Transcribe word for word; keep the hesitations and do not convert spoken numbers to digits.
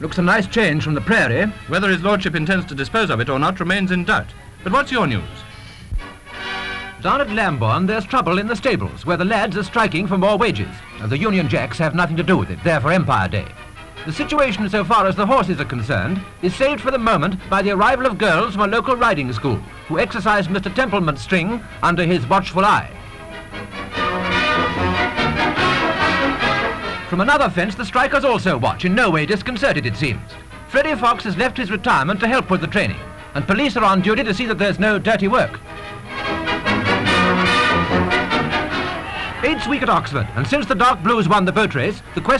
Looks a nice change from the prairie. Whether his lordship intends to dispose of it or not remains in doubt. But what's your news? Down at Lambourn, there's trouble in the stables, where the lads are striking for more wages, and the Union Jacks have nothing to do with it. They're for Empire Day. The situation, so far as the horses are concerned, is saved for the moment by the arrival of girls from a local riding school, who exercise Mister Templeman's string under his watchful eye. From another fence, the strikers also watch, in no way disconcerted, it seems. Freddy Fox has left his retirement to help with the training, and police are on duty to see that there's no dirty work. It's week at Oxford, and since the Dark Blues won the boat race, the question